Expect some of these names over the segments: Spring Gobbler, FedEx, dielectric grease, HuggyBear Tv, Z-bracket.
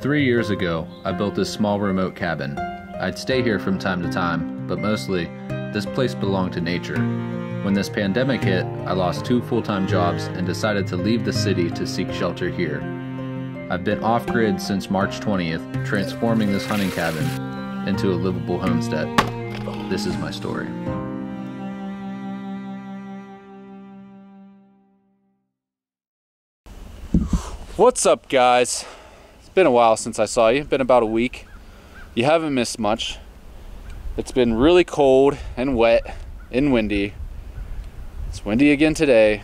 3 years ago, I built this small remote cabin. I'd stay here from time to time, but mostly, this place belonged to nature. When this pandemic hit, I lost 2 full-time jobs and decided to leave the city to seek shelter here. I've been off-grid since March 20th, transforming this hunting cabin into a livable homestead. This is my story. What's up, guys? It's been a while since I saw you. It's been about a week. You haven't missed much. It's been really cold and wet and windy. It's windy again today.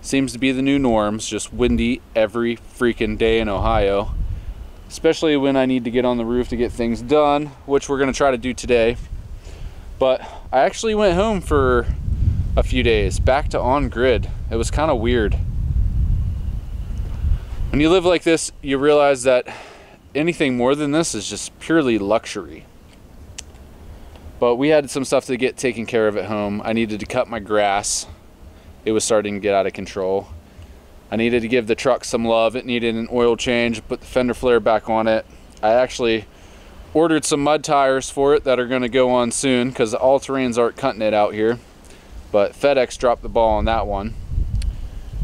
Seems to be the new norms, just windy every freaking day in Ohio. Especially when I need to get on the roof to get things done, which we're gonna try to do today. But I actually went home for a few days, back to on-grid. It was kind of weird. When you live like this, you realize that anything more than this is just purely luxury. But we had some stuff to get taken care of at home. I needed to cut my grass. It was starting to get out of control. I needed to give the truck some love. It needed an oil change, put the fender flare back on it. I actually ordered some mud tires for it that are gonna go on soon because the all-terrains aren't cutting it out here. But FedEx dropped the ball on that one.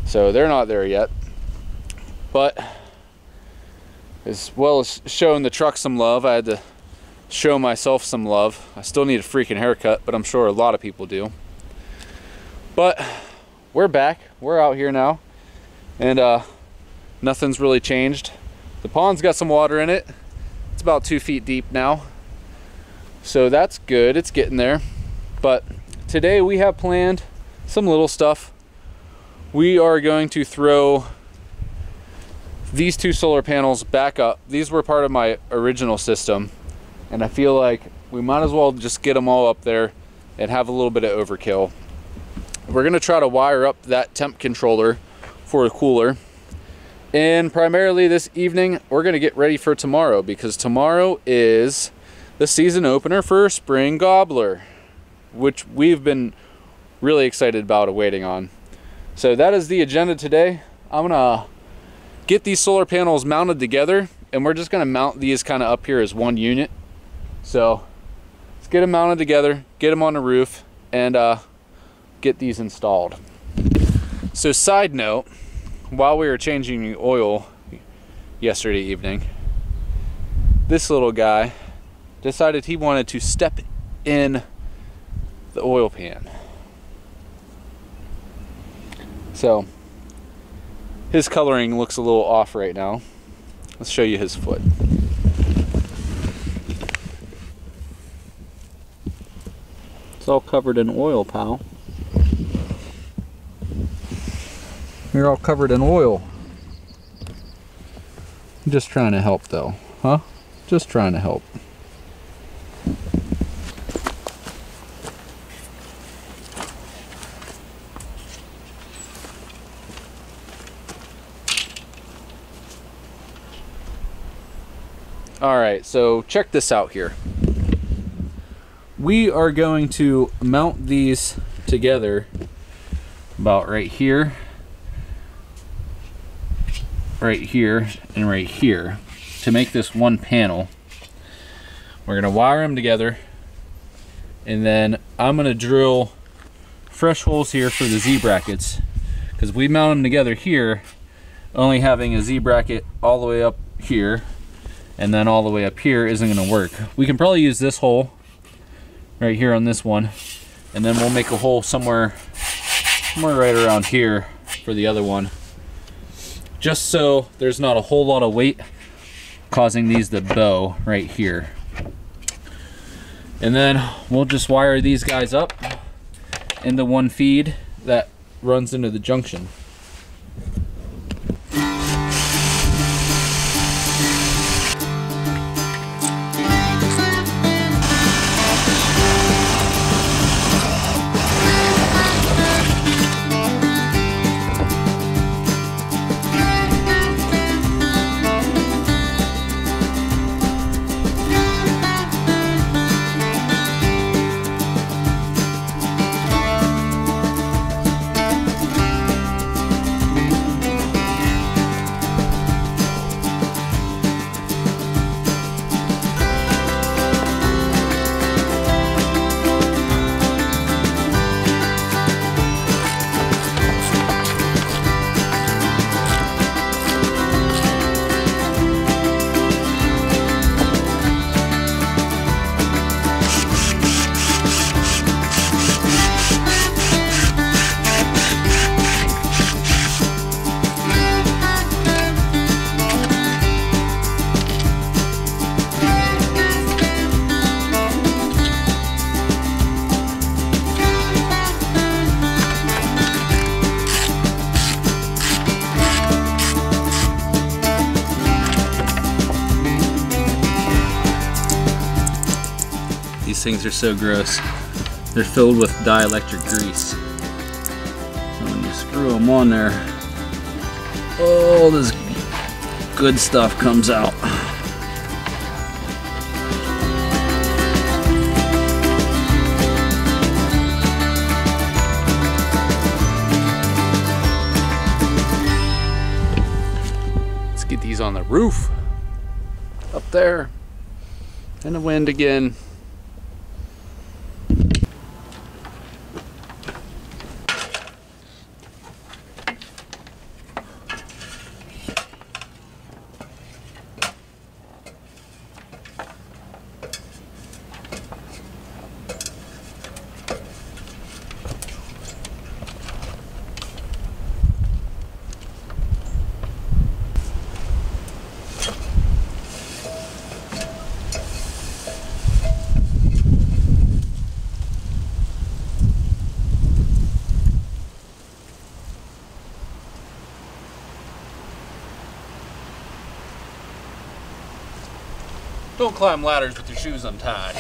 So they're not there yet. But as well as showing the truck some love, I had to show myself some love. I still need a freaking haircut, but I'm sure a lot of people do. But we're back, we're out here now. And nothing's really changed. The pond's got some water in it. It's about 2 feet deep now. So that's good, it's getting there. But today we have planned some little stuff. We are going to throw these 2 solar panels back up. These were part of my original system. And I feel like we might as well just get them all up there and have a little bit of overkill. We're gonna try to wire up that temp controller for a cooler, and primarily this evening we're going to get ready for tomorrow, because tomorrow is the season opener for Spring Gobbler, which we've been really excited about waiting on. So that is the agenda today. I'm gonna get these solar panels mounted together, and we're just gonna mount these kind of up here as one unit. So let's get them mounted together, get them on the roof, and get these installed. So side note, while we were changing the oil yesterday evening, this little guy decided he wanted to step in the oil pan. So his coloring looks a little off right now. Let's show you his foot. It's all covered in oil, pal. You're all covered in oil. Just trying to help though, huh? Just trying to help. All right, so check this out here. We are going to mount these together about right here. Right here and right here to make this one panel. We're gonna wire them together, and then I'm gonna drill fresh holes here for the Z-brackets, because we mount them together here, only having a Z-bracket all the way up here and then all the way up here isn't gonna work. We can probably use this hole right here on this one, and then we'll make a hole somewhere right around here for the other one, just so there's not a whole lot of weight causing these to bow right here. And then we'll just wire these guys up into one feed that runs into the junction. These things are so gross. They're filled with dielectric grease. So when you screw them on there, all this good stuff comes out. Let's get these on the roof up there. And the wind again. Don't climb ladders with your shoes untied.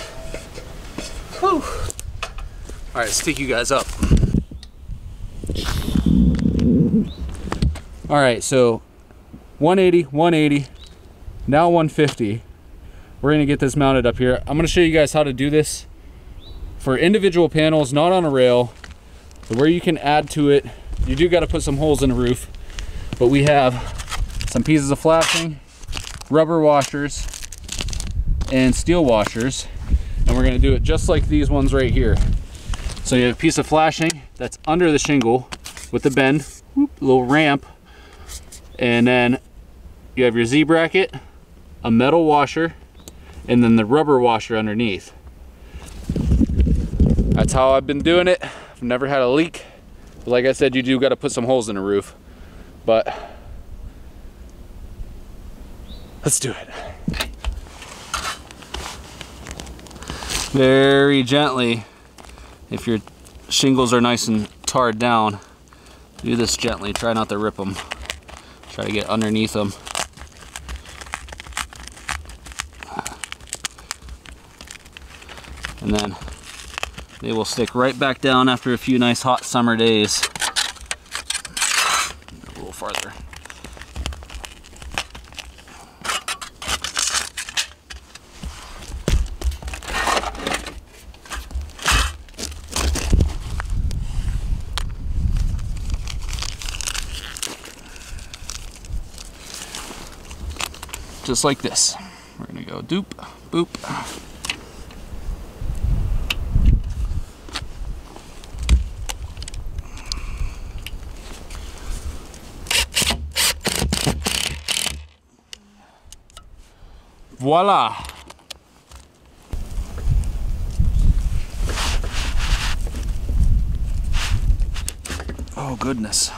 Whew. All right, stick you guys up. All right, so 180, 180, now 150. We're gonna get this mounted up here. I'm gonna show you guys how to do this for individual panels, not on a rail, but where you can add to it. You do gotta put some holes in the roof, but we have some pieces of flashing, rubber washers, and steel washers, and we're going to do it just like these ones right here. So you have a piece of flashing that's under the shingle with the bend, whoop, little ramp, and then you have your Z-bracket, a metal washer, and then the rubber washer underneath. That's how I've been doing it. I've never had a leak, but like I said, you do got to put some holes in the roof, but let's do it. Very gently, if your shingles are nice and tarred down, do this gently. Try not to rip them. Try to get underneath them. And then they will stick right back down after a few nice hot summer days. A little farther. Just like this. We're gonna go doop, boop. Voila. Oh goodness.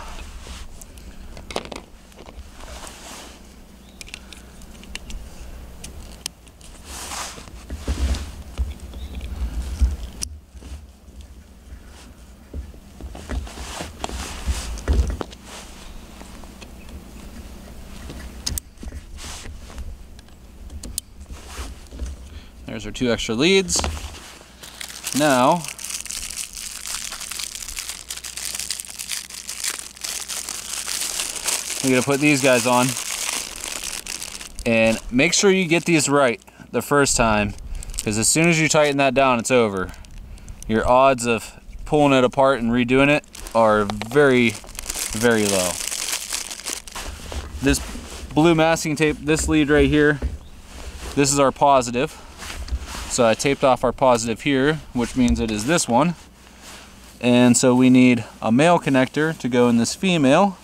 There's our two extra leads. Now, we're gonna put these guys on and make sure you get these right the first time, because as soon as you tighten that down, it's over. Your odds of pulling it apart and redoing it are very, very low. This blue masking tape, this lead right here, this is our positive. So I taped off our positive here, which means it is this one. And so we need a male connector to go in this female.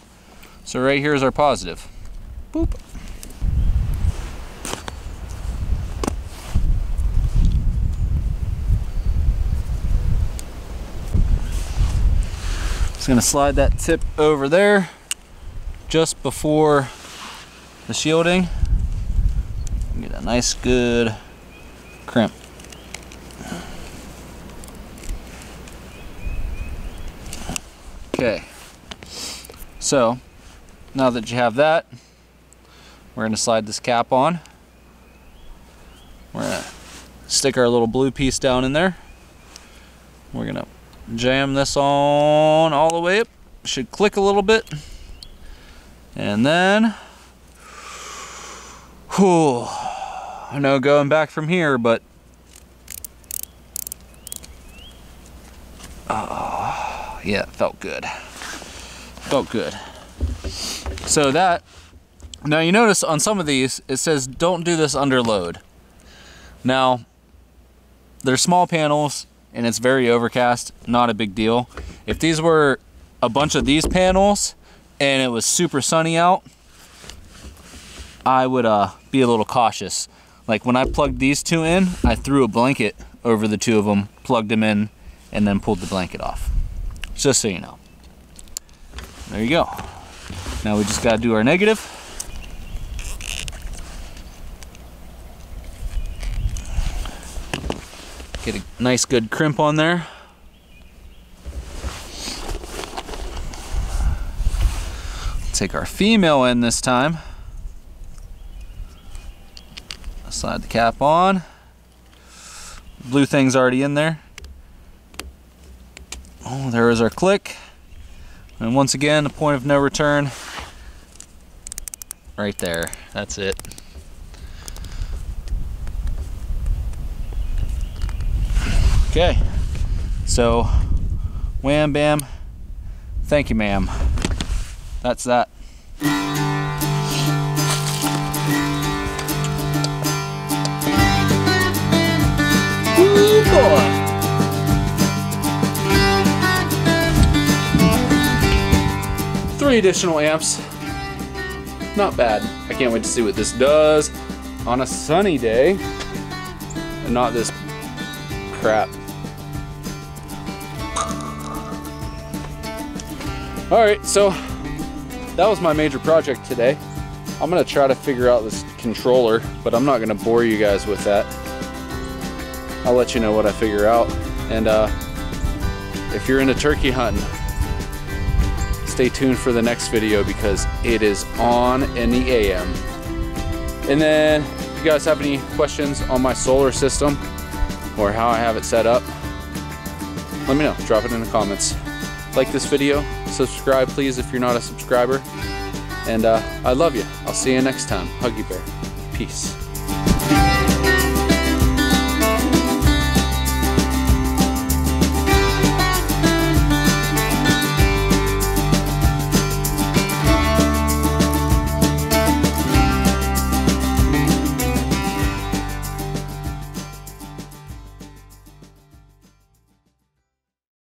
So right here is our positive. Boop. Just gonna slide that tip over there just before the shielding. Get a nice good crimp. Okay, so now that you have that, we're going to slide this cap on. We're going to stick our little blue piece down in there. We're gonna jam this on all the way up. Should click a little bit. And then, whew, I know going back from here, but yeah, it felt good. Felt good. So that, now you notice on some of these, it says don't do this under load. Now, they're small panels and it's very overcast, not a big deal. If these were a bunch of these panels and it was super sunny out, I would be a little cautious. Like when I plugged these two in, I threw a blanket over the two of them, plugged them in, and then pulled the blanket off. Just so you know. There you go. Now we just gotta do our negative. Get a nice good crimp on there. Take our female in this time. Slide the cap on. Blue thing's already in there. Oh, there is our click. And once again, the point of no return. Right there, that's it. Okay, so wham bam, thank you ma'am. That's that. Ooh boy! Three additional amps, not bad. I can't wait to see what this does on a sunny day and not this crap. All right, so that was my major project today. I'm gonna try to figure out this controller, but I'm not gonna bore you guys with that. I'll let you know what I figure out. And if you're into turkey hunting, stay tuned for the next video because it is on in the AM. And then if you guys have any questions on my solar system or how I have it set up, let me know. Drop it in the comments. Like this video, subscribe please if you're not a subscriber, and I love you. I'll see you next time. HuggyBear. Peace.